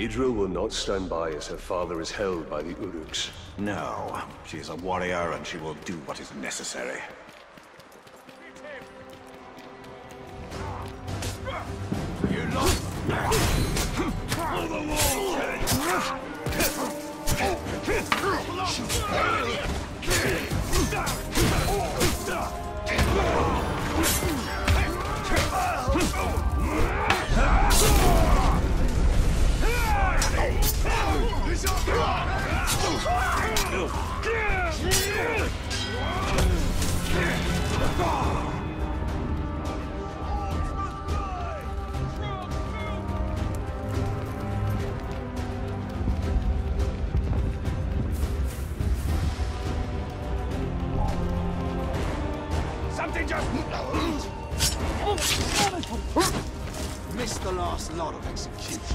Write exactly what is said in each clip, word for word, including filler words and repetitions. Idril will not stand by as her father is held by the Uruks. No, she is a warrior and she will do what is necessary. You lost! All the walls! Missed the last lot of executions.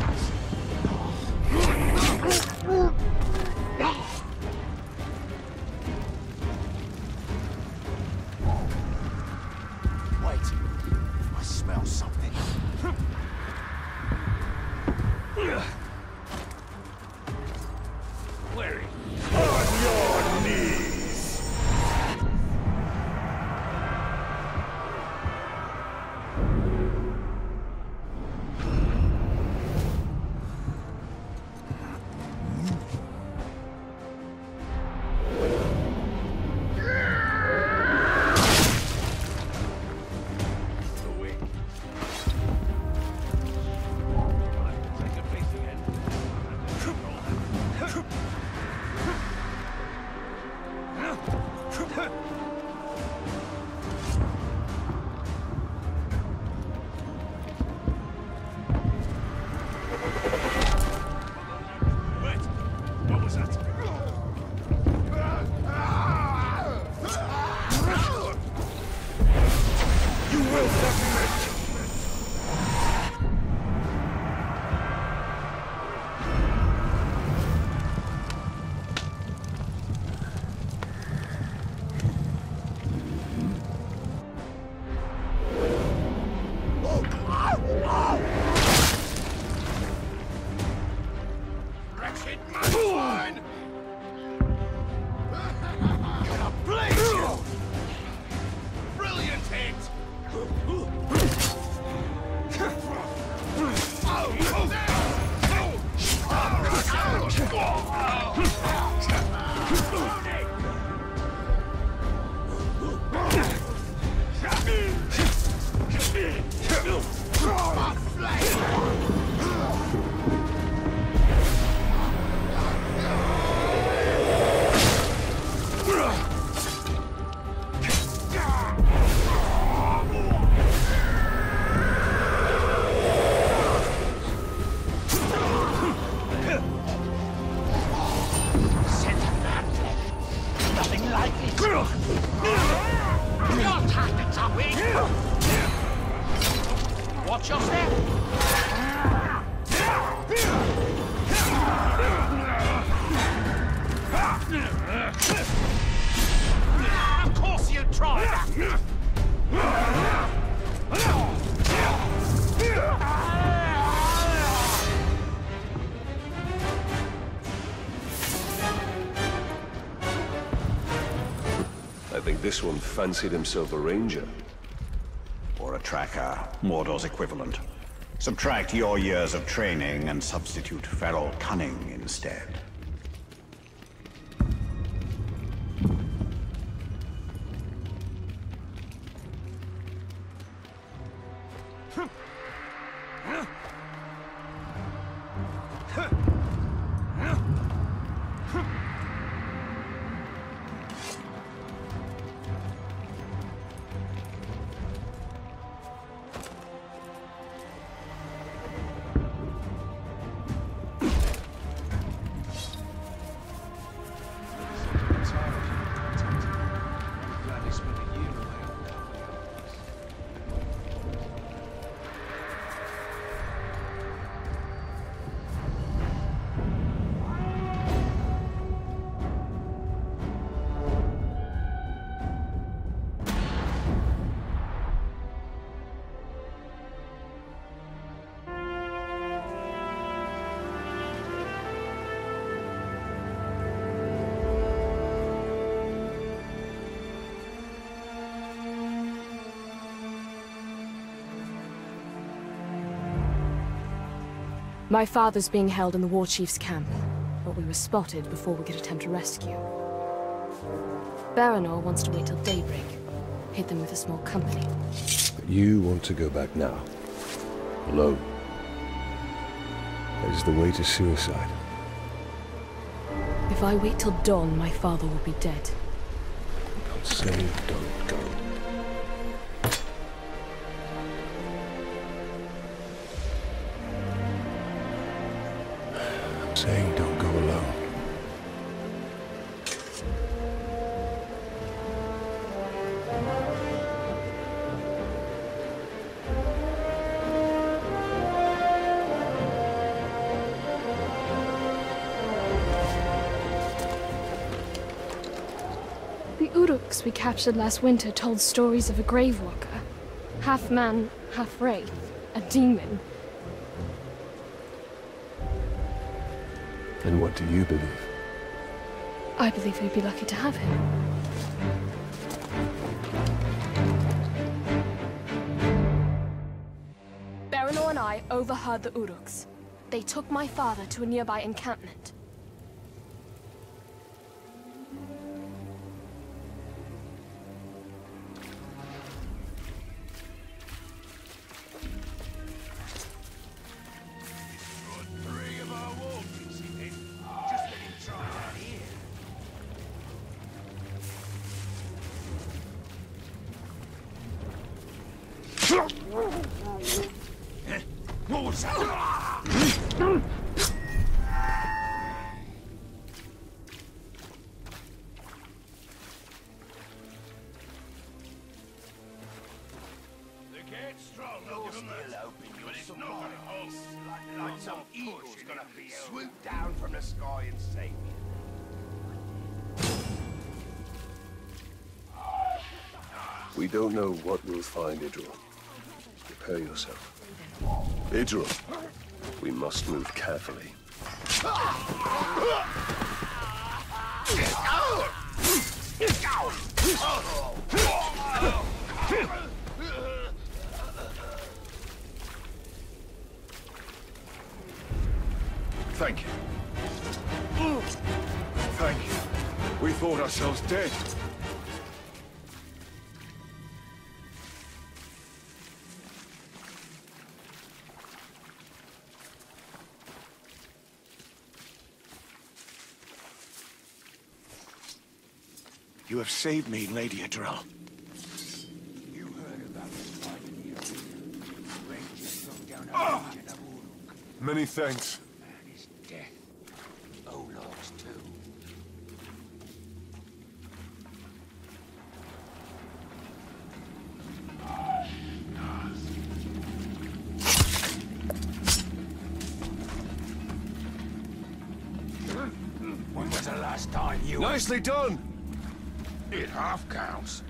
This one fancied himself a ranger. Or a tracker, Mordor's equivalent. Subtract your years of training and substitute feral cunning instead. My father's being held in the war chief's camp, but we were spotted before we could attempt a rescue. Baranor wants to wait till daybreak. Hit them with a small company. But you want to go back now? Alone? That is the way to suicide. If I wait till dawn, my father will be dead. I'm saying don't go. I'm saying don't go alone. We captured last winter told stories of a gravewalker, half man, half wraith, a demon. And what do you believe? I believe we'd be lucky to have him. Baranor and I overheard the Uruks. They took my father to a nearby encampment. We don't know what we'll find, Idril. Prepare yourself. Idril, we must move carefully. Thank you. Thank you. We thought ourselves dead. You have saved me, Lady Idril. You heard about the ah! Many thanks. And his death. Oh, Lord's too. When was the last time you... Nicely done! It half counts.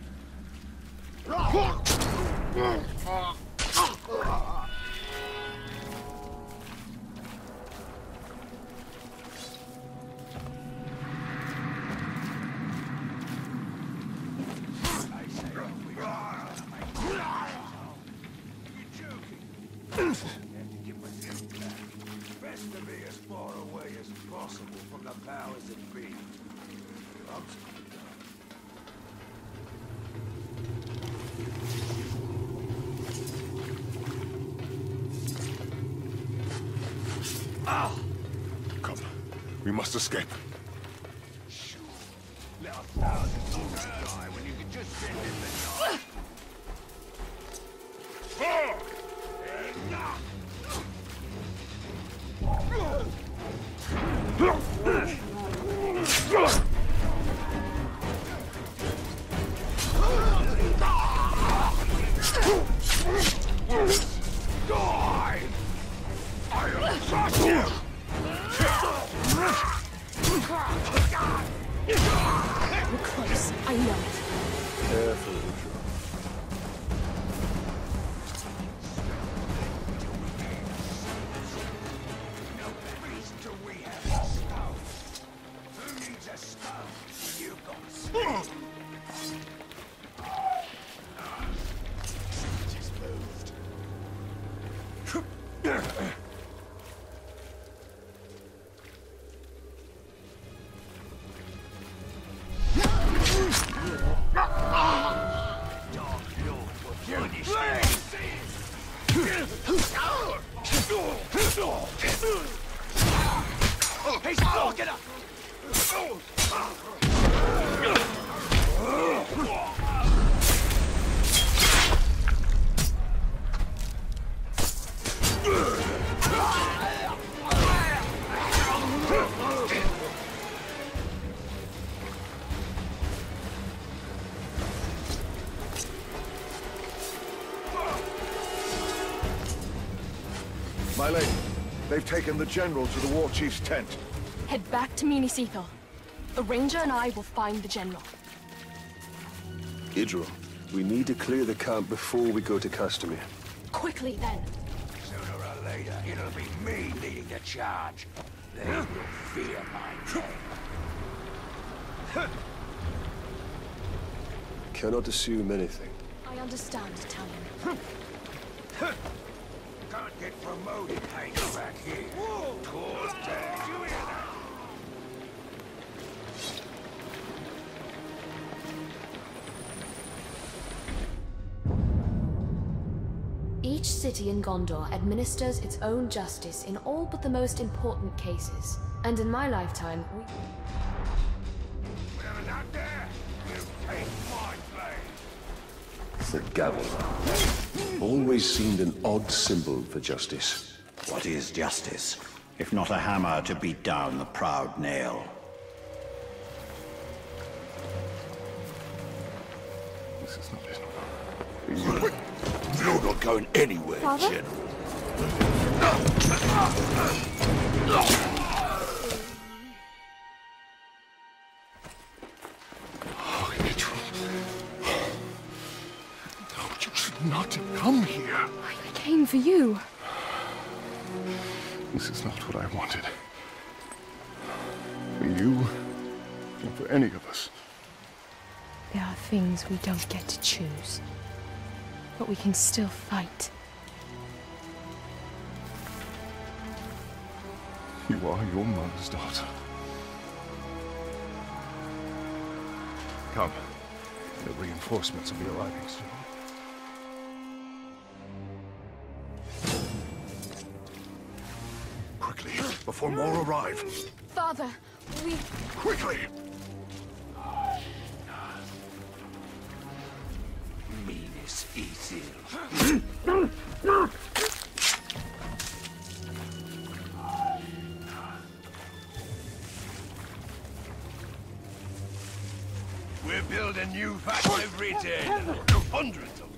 Escape. Sure. Let a thousand soldiers die when you can just send in the night. Die! I am such We're close, I know it. Careful, Idril. We have a stone. Who needs a stone? You got stone. She's moved. My lady, they've taken the general to the war chief's tent. Head back to Minas Ithil. The ranger and I will find the general. Idril, we need to clear the camp before we go to Castamir. Quickly, then. Sooner or later, it'll be me leading the charge. They will fear my name. Cannot assume anything. I understand, Talion. Can't get promoted hanging back here. Towards death. You hear that? Each city in Gondor administers its own justice in all but the most important cases. And in my lifetime, we... We're not there! You take my place! The gavel. Always seemed an odd symbol for justice. What is justice, if not a hammer to beat down the proud nail? This is not reasonable. You're not going anywhere, Father? General. Not to come here. I came for you. This is not what I wanted. For you, and for any of us. There are things we don't get to choose, but we can still fight. You are your mother's daughter. Come, the reinforcements will be arriving soon. Before more arrive. Father, we... Quickly! Minas Ithil. We're building new facts every day. Hundreds of them.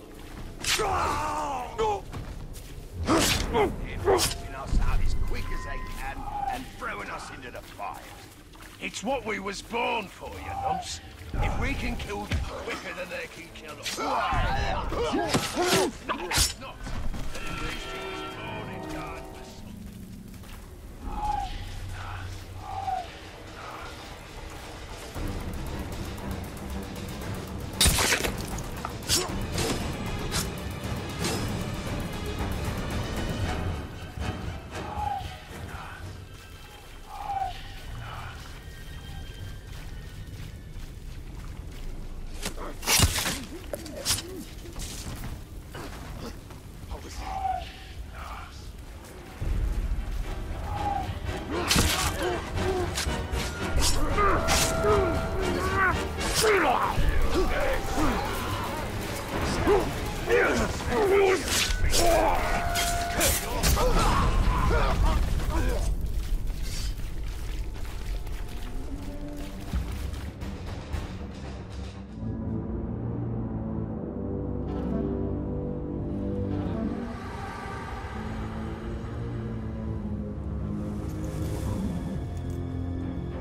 It's what we was born for, you nonce. If we can kill them quicker than they can kill us. No, it's not. But at least he was born in darkness.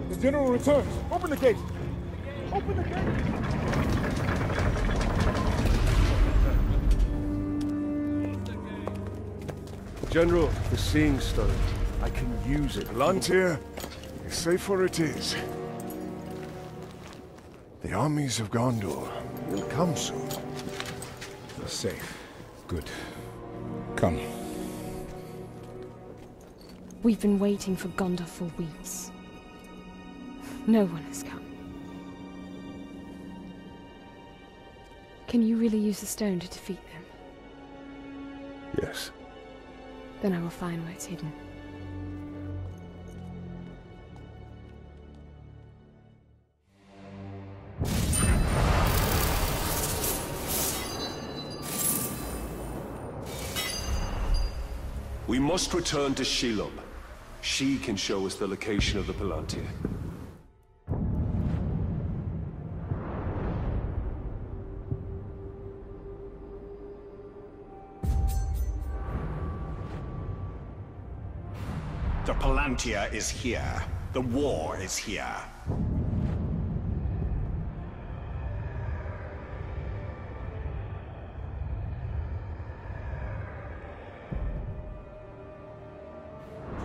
The general returns. Open the gate. Open the gate. General, the seeing stone. I can use it. Palantir, safe for it is. The armies of Gondor will come soon. You're safe. Good. Come. We've been waiting for Gondor for weeks. No one has come. Can you really use the stone to defeat them? Yes. Then I will find where it's hidden. We must return to Shelob. She can show us the location of the Palantir. The Palantir is here. The war is here.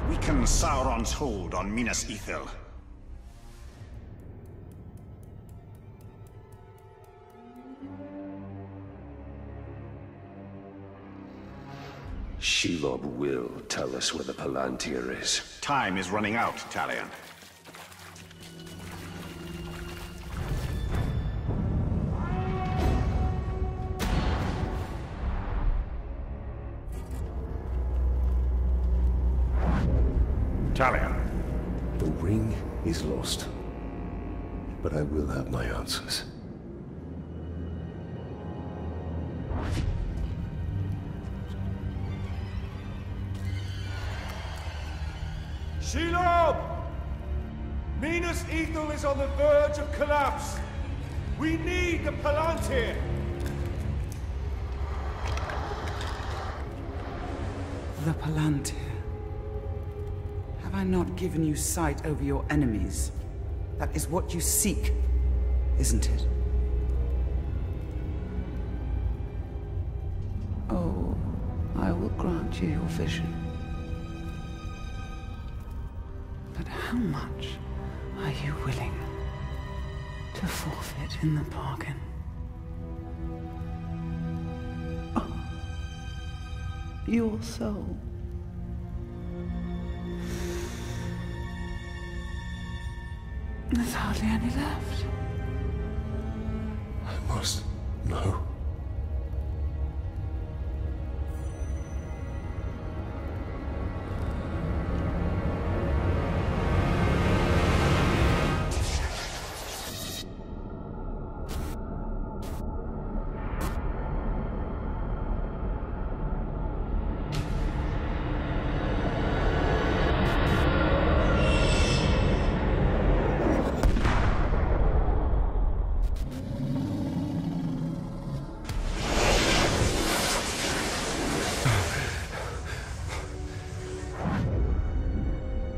Weaken Sauron's hold on Minas Ithil. Shelob will tell us where the Palantir is. Time is running out, Talion. Talion. The ring is lost, but I will have my answers. Shelob! Minas Ithil is on the verge of collapse. We need the Palantir. The Palantir. Have I not given you sight over your enemies? That is what you seek, isn't it? Oh, I will grant you your vision. But how much are you willing to forfeit in the bargain? Oh, your soul. There's hardly any left. I must know.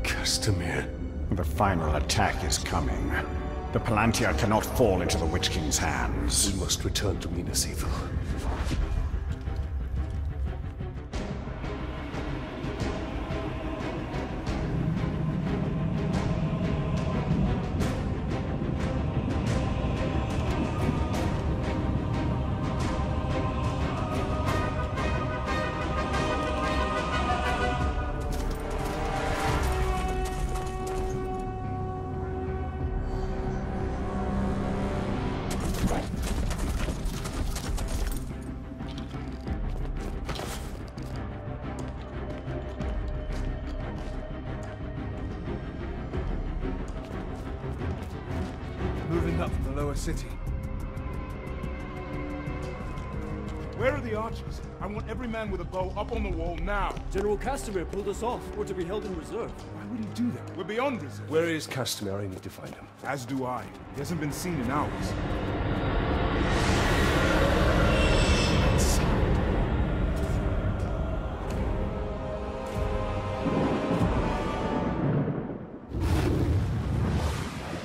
Castamir. The final attack is coming. The Palantir cannot fall into the Witch King's hands. We must return to Minas Ithil. Up from the lower city. Where are the archers? I want every man with a bow up on the wall now. General Castamir pulled us off. We're to be held in reserve. Why would he do that? We're beyond reserve. Where is Castamir? I need to find him. As do I. He hasn't been seen in hours.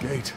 The gate.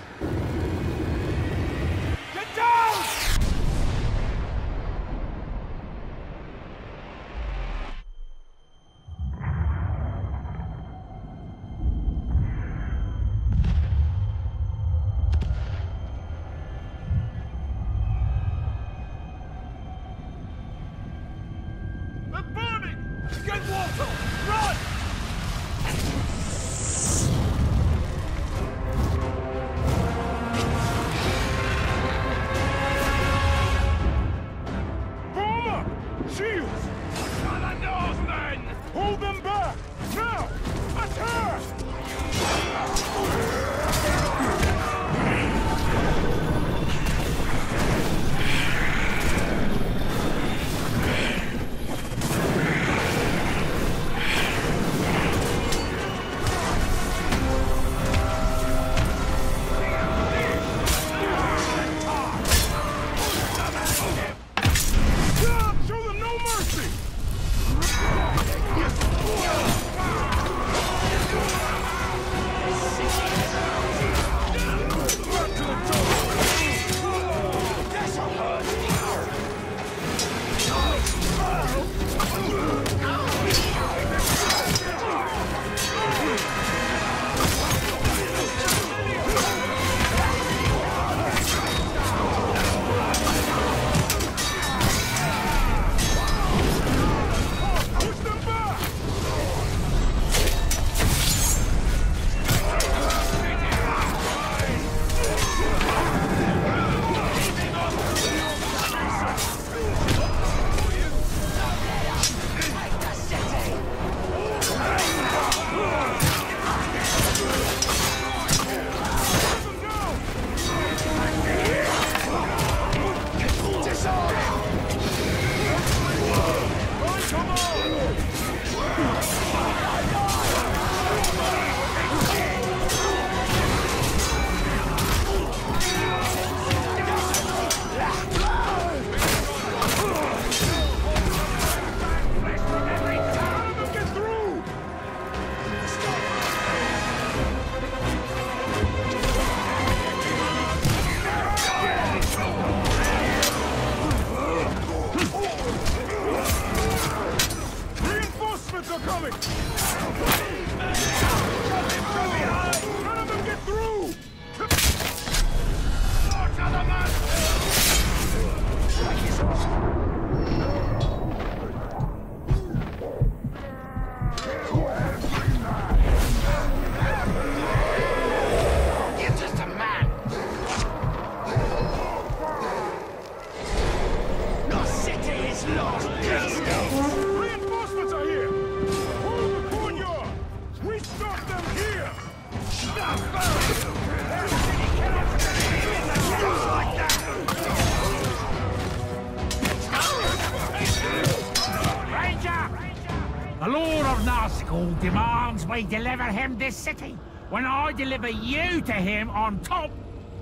Paul demands we deliver him this city. When I deliver you to him on top,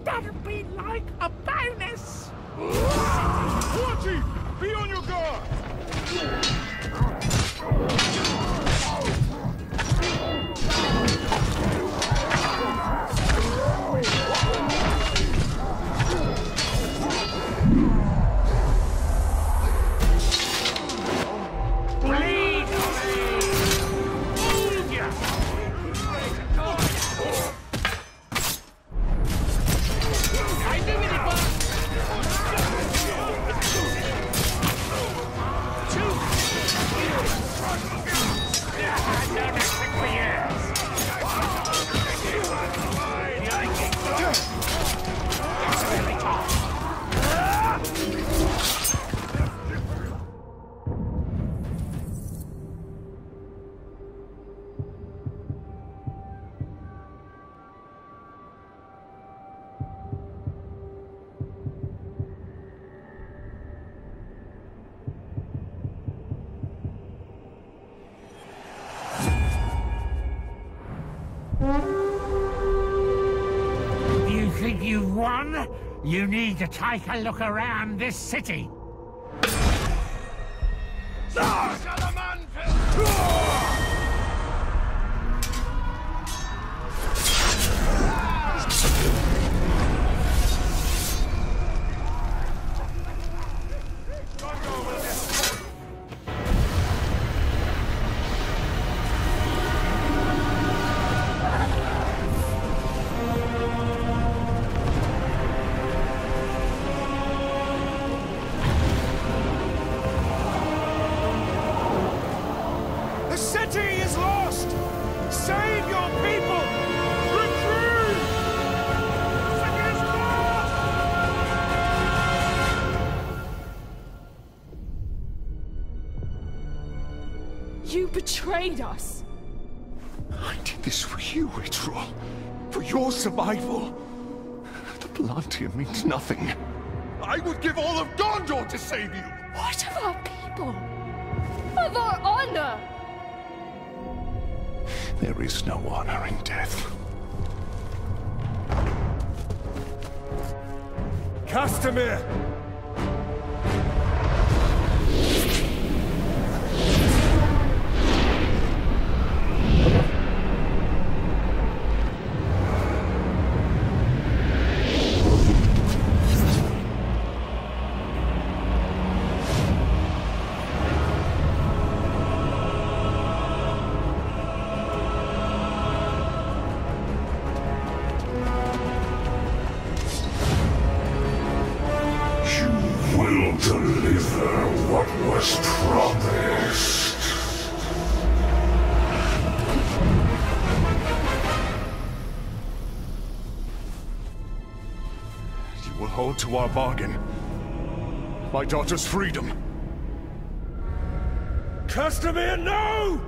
that'll be like a bonus. Watching! Be on your guard! Bleed! Bleed ya! I knew it, it was! You need to take a look around this city. Betrayed us. I did this for you, Idril. For your survival. The Palantir means nothing. I would give all of Gondor to save you. What of our people? Of our honor? There is no honor in death. Castamir! To our bargain. My daughter's freedom. Castamir, no!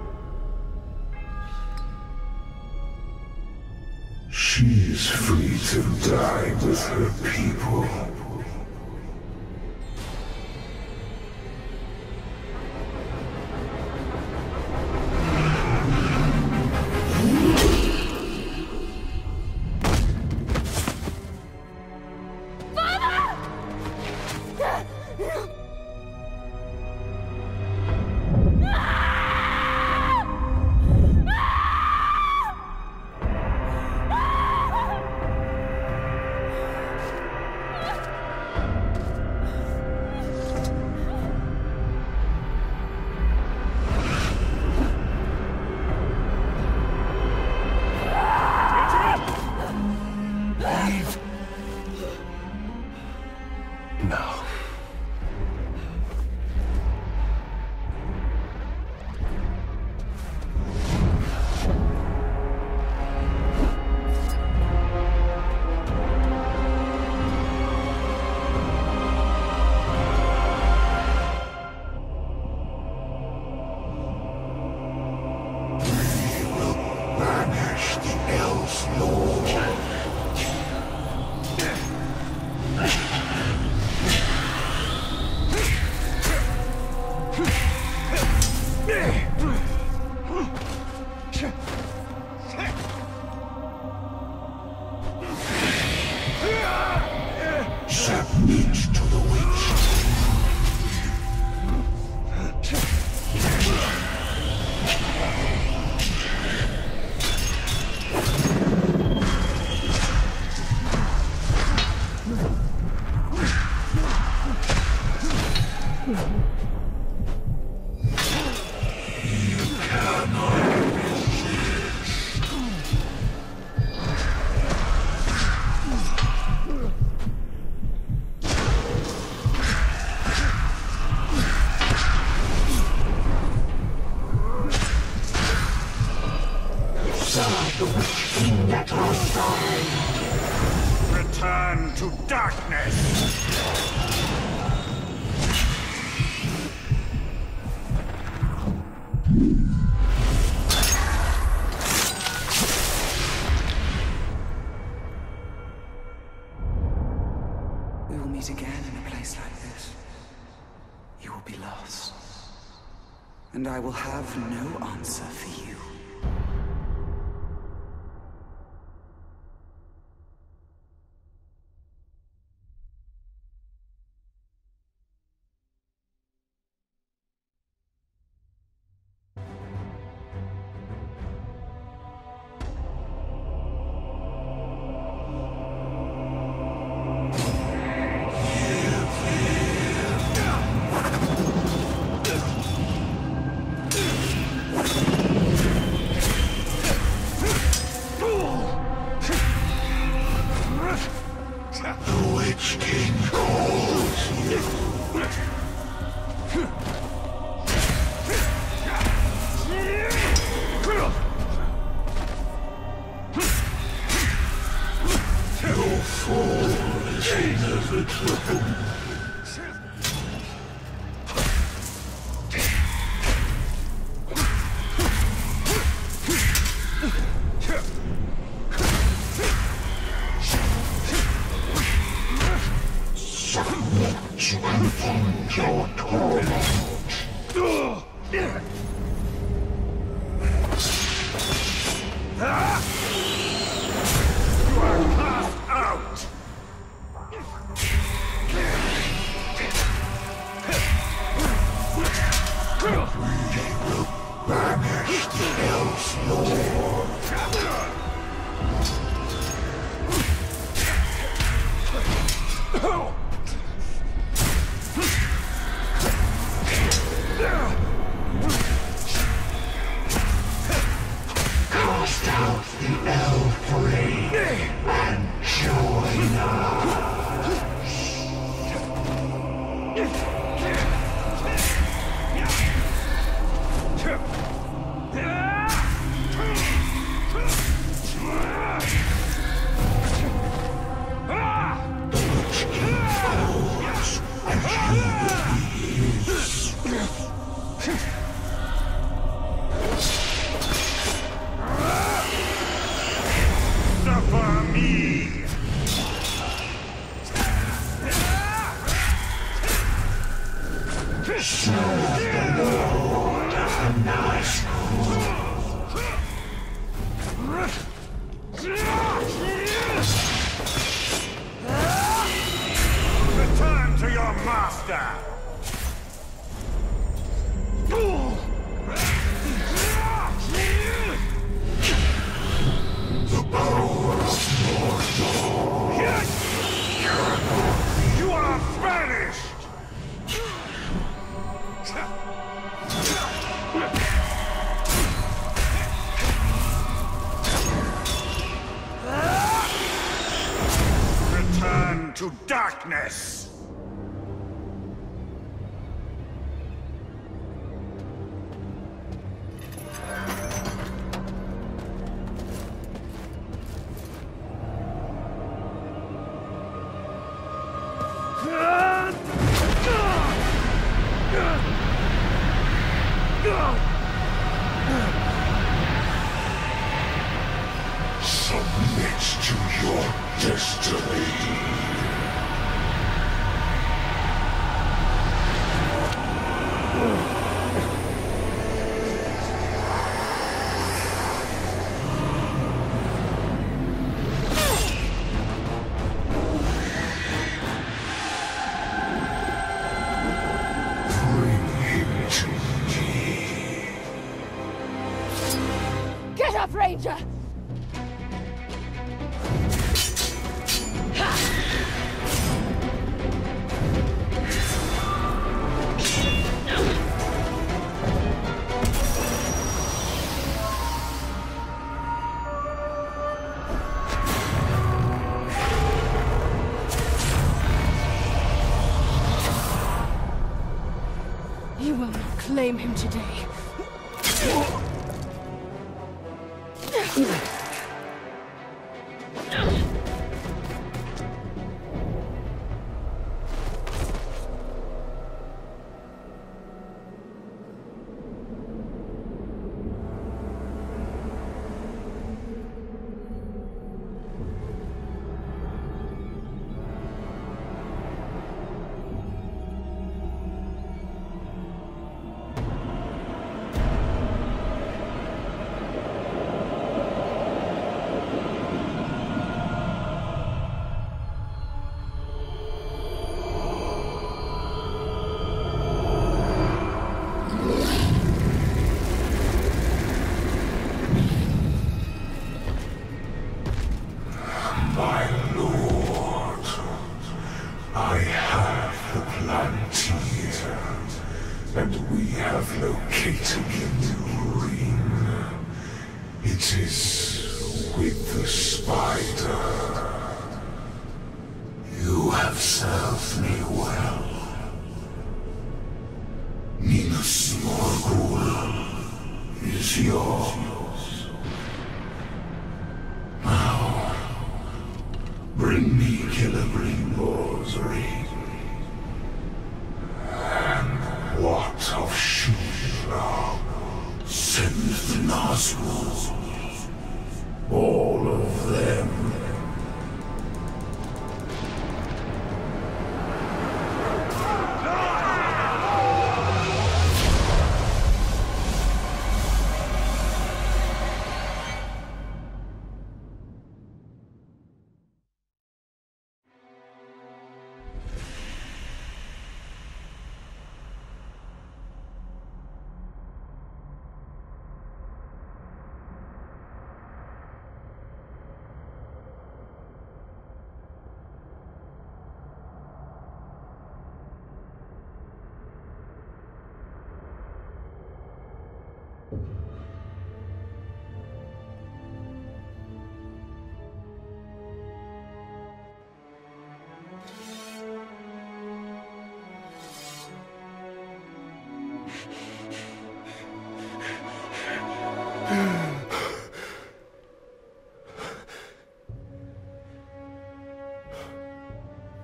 She's free to die with her people. Lord. Sap each to the witch. You cannot. The Witch King that our side. Return to darkness! Darkness! Submit to your destiny. soldier! You will not claim him today.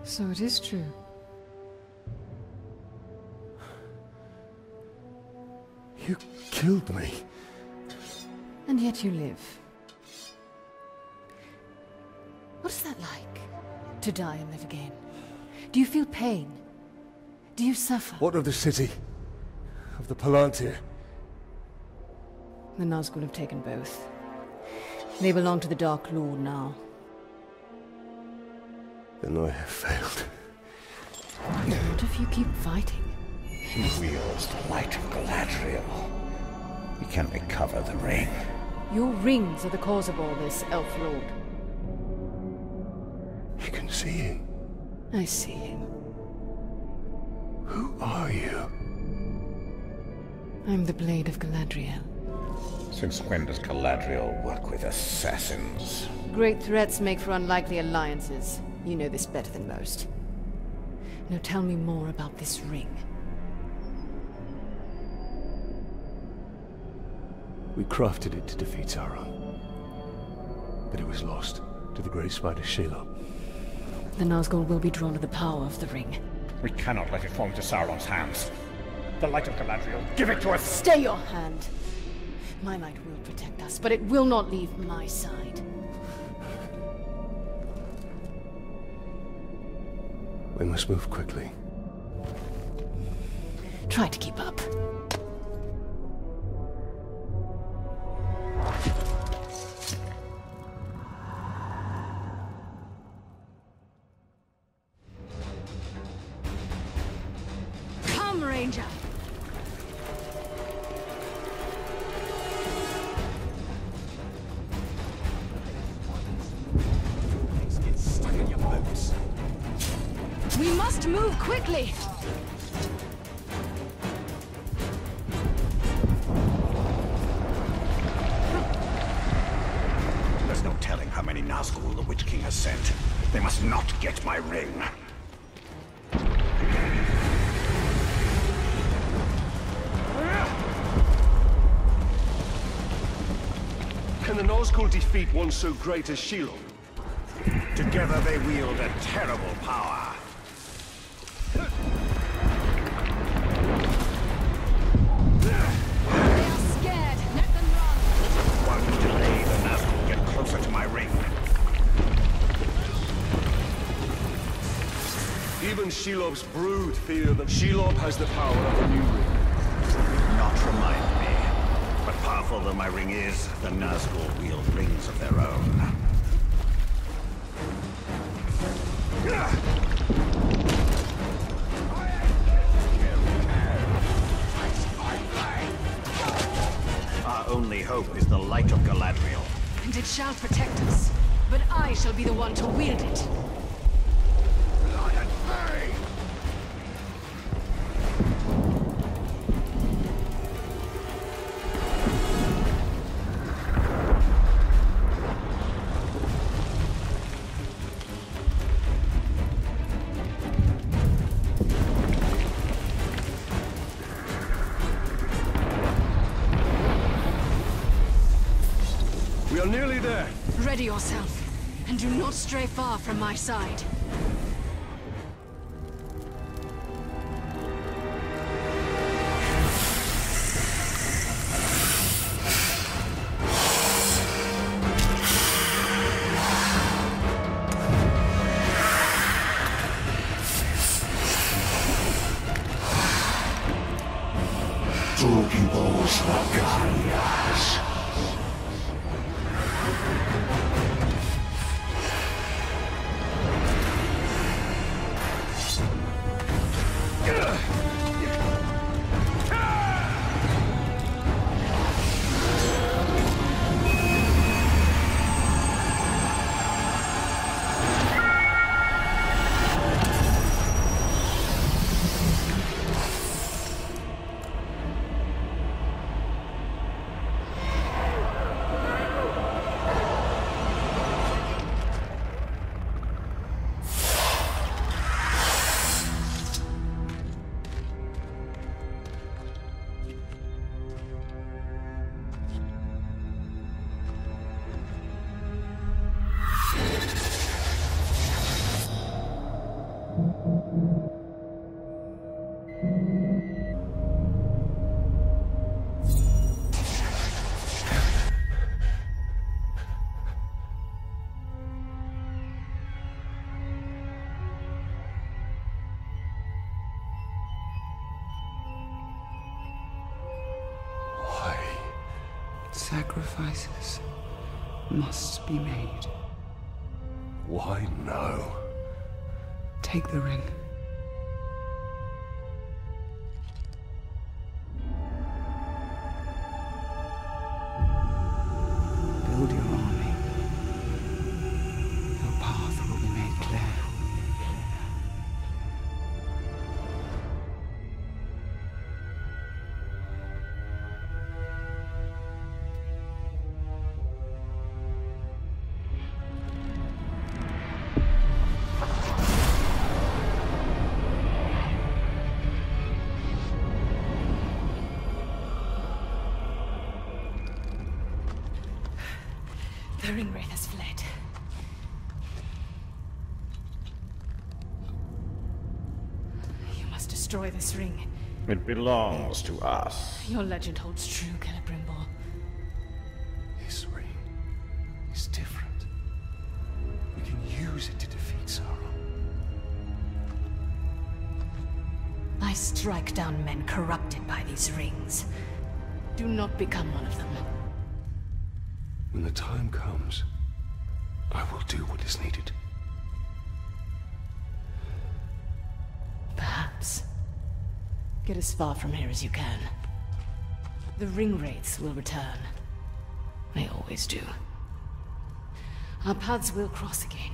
So it is true. You killed me. And yet you live. What is that like? To die and live again? Do you feel pain? Do you suffer? What of the city? Of the Palantir? The Nazgûl have taken both. They belong to the Dark Lord now. Then I have failed. What if you keep fighting? He wields the light of Galadriel. He can recover the ring. Your rings are the cause of all this, Elf Lord. You can see him. I see him. Who are you? I'm the blade of Galadriel. Since when does Galadriel work with assassins? Great threats make for unlikely alliances. You know this better than most. Now tell me more about this ring. We crafted it to defeat Sauron. But it was lost to the Grey Spider Shelob. The Nazgûl will be drawn to the power of the ring. We cannot let it fall into Sauron's hands. The light of Galadriel, give it to us! Stay your hand! My light will protect us, but it will not leave my side. We must move quickly. Try to keep up. Come, Ranger! must move quickly. There's no telling how many Nazgûl the Witch King has sent. They must not get my ring. Can the Nazgûl defeat one so great as Shelob? Together they wield a terrible power. They are scared. Let them run. One delay, the Nazgûl get closer to my ring. Even Shelob's brood fear that Shelob has the power of the new ring. Not remind me. But powerful though my ring is, the Nazgûl wield rings of their own. Our only hope is the light of Galadriel. And it shall protect us, but I shall be the one to wield it. Nearly there. Ready yourself, and do not stray far from my side. Sacrifices must be made. Why no? Take the ring. Build your army. Your path will be made clear. The ring wraith has fled. You must destroy this ring. It belongs to us. Your legend holds true, Celebrimbor. This ring is different. We can use it to defeat Sauron. I strike down men corrupted by these rings. Do not become one of them. When the time comes, I will do what is needed. Perhaps. Get as far from here as you can. The ring wraiths will return. They always do. Our paths will cross again.